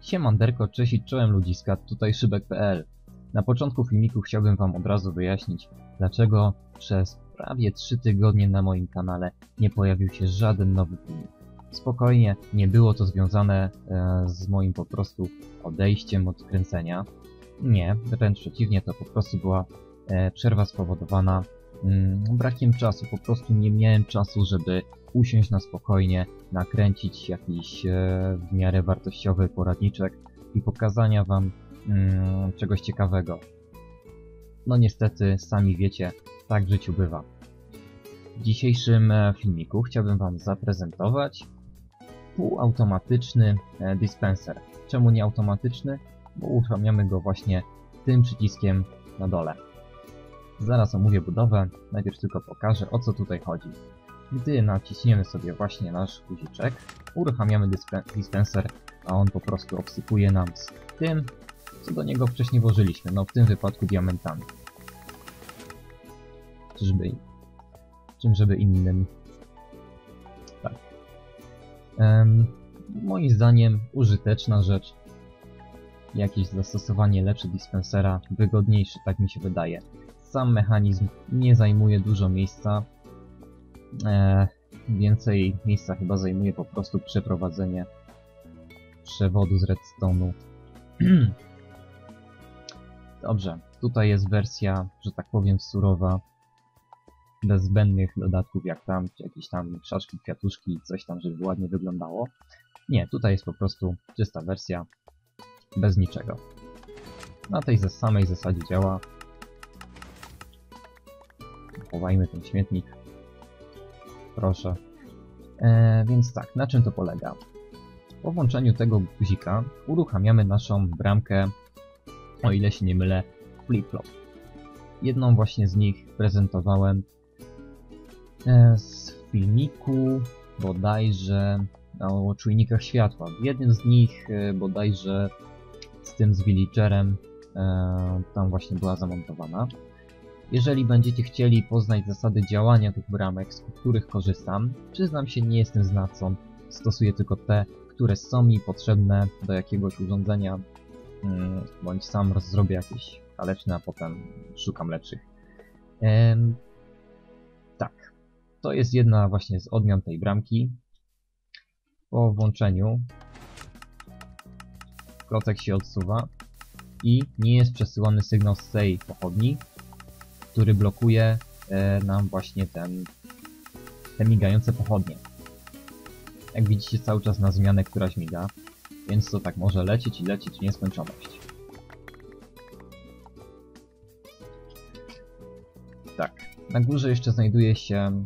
Siemanderko, cześć i czołem ludziska, tutaj szybek.pl. Na początku filmiku chciałbym wam od razu wyjaśnić, dlaczego przez prawie 3 tygodnie na moim kanale nie pojawił się żaden nowy filmik. Spokojnie, nie było to związane z moim po prostu odejściem od kręcenia. Nie, wręcz przeciwnie, to po prostu była przerwa spowodowana brakiem czasu. Po prostu nie miałem czasu, żeby usiąść na spokojnie, nakręcić jakiś w miarę wartościowy poradniczek i pokazania wam czegoś ciekawego. No niestety, sami wiecie, tak w życiu bywa. W dzisiejszym filmiku chciałbym wam zaprezentować półautomatyczny dispenser. Czemu nie automatyczny? Bo uruchamiamy go właśnie tym przyciskiem na dole. Zaraz omówię budowę, najpierw tylko pokażę, o co tutaj chodzi. Gdy naciśniemy sobie właśnie nasz guziczek, uruchamiamy dispenser, a on po prostu obsypuje nam z tym, co do niego wcześniej włożyliśmy, no w tym wypadku diamentami. Czymżeby innym. Tak. Moim zdaniem użyteczna rzecz. Jakieś zastosowanie lepsze dispensera, wygodniejszy, tak mi się wydaje. Sam mechanizm nie zajmuje dużo miejsca. Więcej miejsca chyba zajmuje po prostu przeprowadzenie przewodu z redstone'u. Dobrze, tutaj jest wersja, że tak powiem, surowa, bez zbędnych dodatków, jak tam jakieś tam krzaczki, kwiatuszki, coś tam, żeby ładnie wyglądało. Nie, tutaj jest po prostu czysta wersja, bez niczego. Na tej samej zasadzie działa. Chowajmy ten śmietnik. Proszę. Więc tak, na czym to polega? Po włączeniu tego guzika uruchamiamy naszą bramkę, o ile się nie mylę, flip-flop. Jedną właśnie z nich prezentowałem z filmiku bodajże o czujnikach światła. W jednym z nich bodajże z tym z villagerem tam właśnie była zamontowana. Jeżeli będziecie chcieli poznać zasady działania tych bramek, z których korzystam, przyznam się, nie jestem znawcą, stosuję tylko te, które są mi potrzebne do jakiegoś urządzenia, bądź sam zrobię jakieś kaleczne, a potem szukam lepszych. Tak, to jest jedna właśnie z odmian tej bramki. Po włączeniu klocek się odsuwa i nie jest przesyłany sygnał z tej pochodni, który blokuje nam właśnie te migające pochodnie. Jak widzicie, cały czas na zmianę któraś miga, więc to tak może lecieć i lecieć w nieskończoność. Tak, na górze jeszcze znajduje się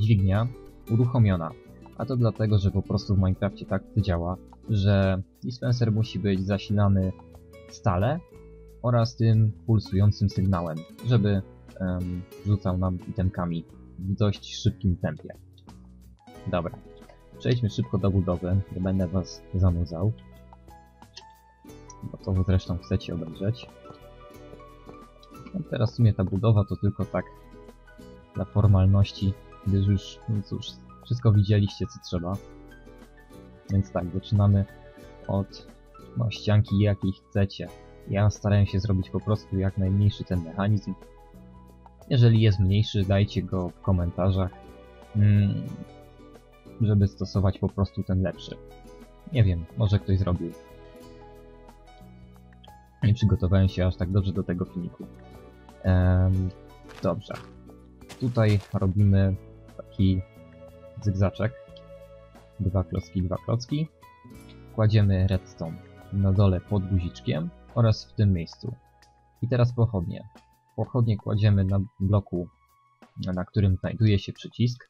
dźwignia uruchomiona, a to dlatego, że po prostu w Minecrafcie tak to działa, że dispenser musi być zasilany stale oraz tym pulsującym sygnałem, żeby rzucał nam itemkami w dość szybkim tempie. Dobra, przejdźmy szybko do budowy, nie będę was zanudzał, bo to zresztą chcecie obejrzeć. No teraz w sumie ta budowa to tylko tak dla formalności, gdyż już, no cóż, wszystko widzieliście, co trzeba. Więc tak, zaczynamy od ścianki, jakiej chcecie. Ja starałem się zrobić po prostu jak najmniejszy ten mechanizm. Jeżeli jest mniejszy, dajcie go w komentarzach, żeby stosować po prostu ten lepszy. Nie wiem, może ktoś zrobił. Nie przygotowałem się aż tak dobrze do tego filmiku. Dobrze. Tutaj robimy taki zygzaczek. Dwa klocki. Kładziemy redstone na dole pod guziczkiem oraz w tym miejscu. I teraz pochodnie. Pochodnie kładziemy na bloku, na którym znajduje się przycisk.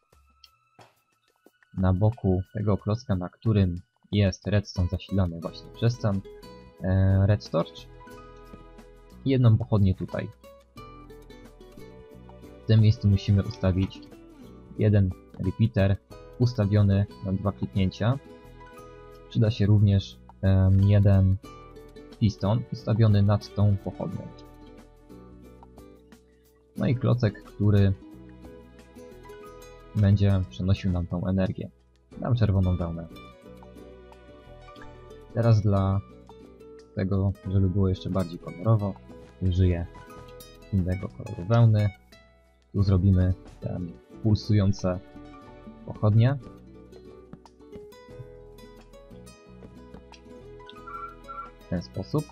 Na boku tego klocka, na którym jest redstone zasilany właśnie przez ten redtorch. I jedną pochodnię tutaj. W tym miejscu musimy ustawić jeden repeater ustawiony na 2 kliknięcia. Przyda się również jeden piston ustawiony nad tą pochodnią. No i klocek, który będzie przenosił nam tą energię. Dam czerwoną wełnę. Teraz dla tego, żeby było jeszcze bardziej kolorowo, użyję innego koloru wełny. Tu zrobimy te pulsujące pochodnie. W ten sposób.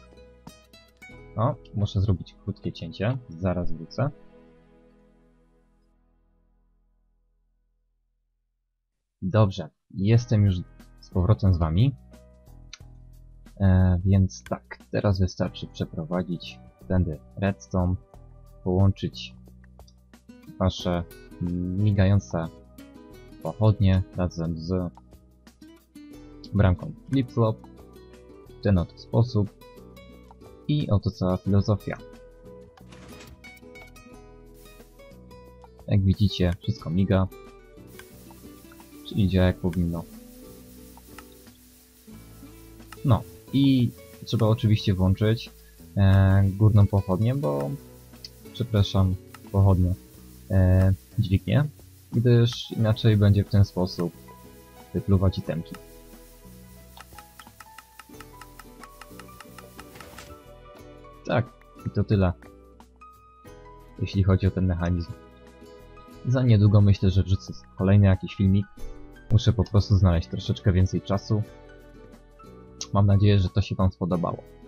O, muszę zrobić krótkie cięcie, zaraz wrócę. Dobrze, jestem już z powrotem z wami. Więc tak, teraz wystarczy przeprowadzić tędy redstone, połączyć wasze migające pochodnie razem z bramką flip-flop w ten oto sposób i oto cała filozofia. Jak widzicie, wszystko miga, czyli działa jak powinno. No i trzeba oczywiście włączyć górną pochodnię, bo przepraszam, pochodnię dźwignię, gdyż inaczej będzie w ten sposób wypluwać itemki. Tak, i to tyle, jeśli chodzi o ten mechanizm. Za niedługo myślę, że wrzucę kolejny jakiś filmik. Muszę po prostu znaleźć troszeczkę więcej czasu. Mam nadzieję, że to się wam spodobało.